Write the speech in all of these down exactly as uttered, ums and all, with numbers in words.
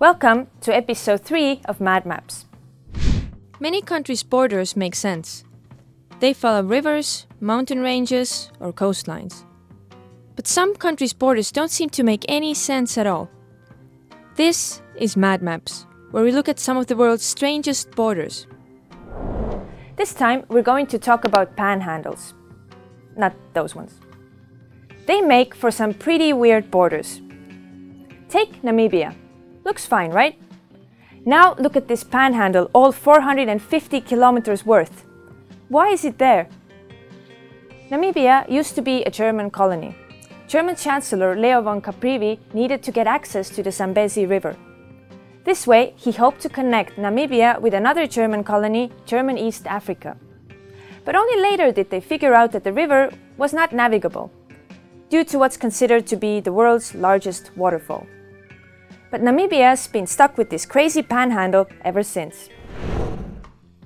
Welcome to episode three of Mad Maps. Many countries' borders make sense. They follow rivers, mountain ranges, or coastlines. But some countries' borders don't seem to make any sense at all. This is Mad Maps, where we look at some of the world's strangest borders. This time we're going to talk about panhandles. Not those ones. They make for some pretty weird borders. Take Namibia. Looks fine, right? Now look at this panhandle, all four hundred fifty kilometers worth. Why is it there? Namibia used to be a German colony. German Chancellor Leo von Caprivi needed to get access to the Zambezi River. This way, he hoped to connect Namibia with another German colony, German East Africa. But only later did they figure out that the river was not navigable, due to what's considered to be the world's largest waterfall. But Namibia's been stuck with this crazy panhandle ever since.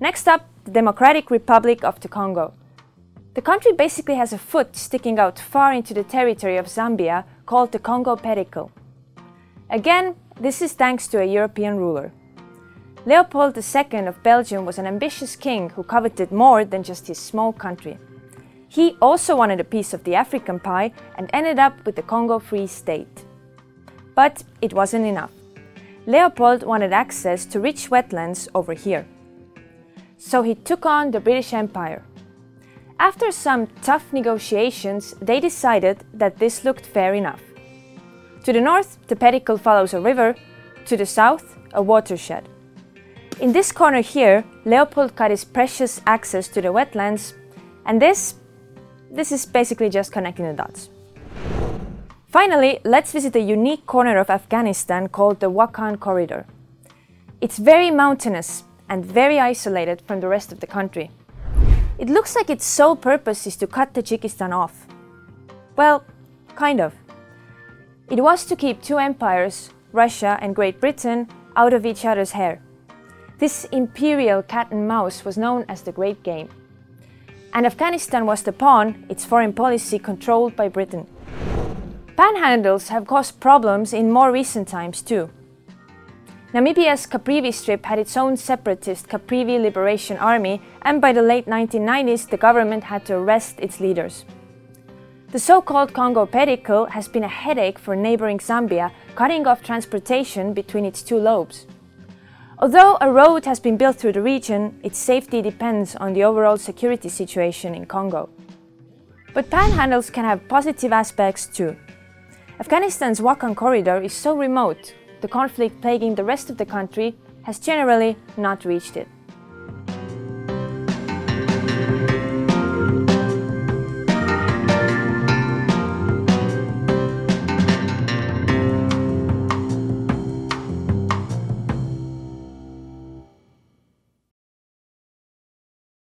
Next up, the Democratic Republic of the Congo. The country basically has a foot sticking out far into the territory of Zambia called the Congo Pedicle. Again, this is thanks to a European ruler. Leopold the Second of Belgium was an ambitious king who coveted more than just his small country. He also wanted a piece of the African pie and ended up with the Congo Free State. But it wasn't enough. Leopold wanted access to rich wetlands over here. So he took on the British Empire. After some tough negotiations, they decided that this looked fair enough. To the north, the pedicle follows a river, to the south, a watershed. In this corner here, Leopold got his precious access to the wetlands, and this, this is basically just connecting the dots. Finally, let's visit a unique corner of Afghanistan called the Wakhan Corridor. It's very mountainous and very isolated from the rest of the country. It looks like its sole purpose is to cut Tajikistan off. Well, kind of. It was to keep two empires, Russia and Great Britain, out of each other's hair. This imperial cat and mouse was known as the Great Game. And Afghanistan was the pawn, its foreign policy controlled by Britain. Panhandles have caused problems in more recent times too. Namibia's Caprivi Strip had its own separatist Caprivi Liberation Army, and by the late nineteen nineties the government had to arrest its leaders. The so-called Congo Pedicle has been a headache for neighboring Zambia, cutting off transportation between its two lobes. Although a road has been built through the region, its safety depends on the overall security situation in Congo. But panhandles can have positive aspects too. Afghanistan's Wakhan Corridor is so remote, the conflict plaguing the rest of the country has generally not reached it.